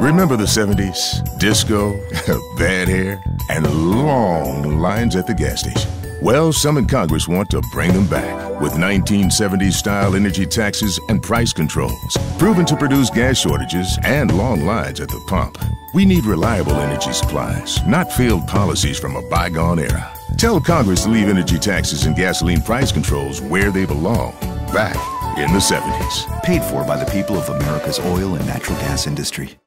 Remember the 70s? Disco, bad hair, and long lines at the gas station. Well, some in Congress want to bring them back with 1970s-style energy taxes and price controls, proven to produce gas shortages and long lines at the pump. We need reliable energy supplies, not failed policies from a bygone era. Tell Congress to leave energy taxes and gasoline price controls where they belong, back in the 70s. Paid for by the people of America's oil and natural gas industry.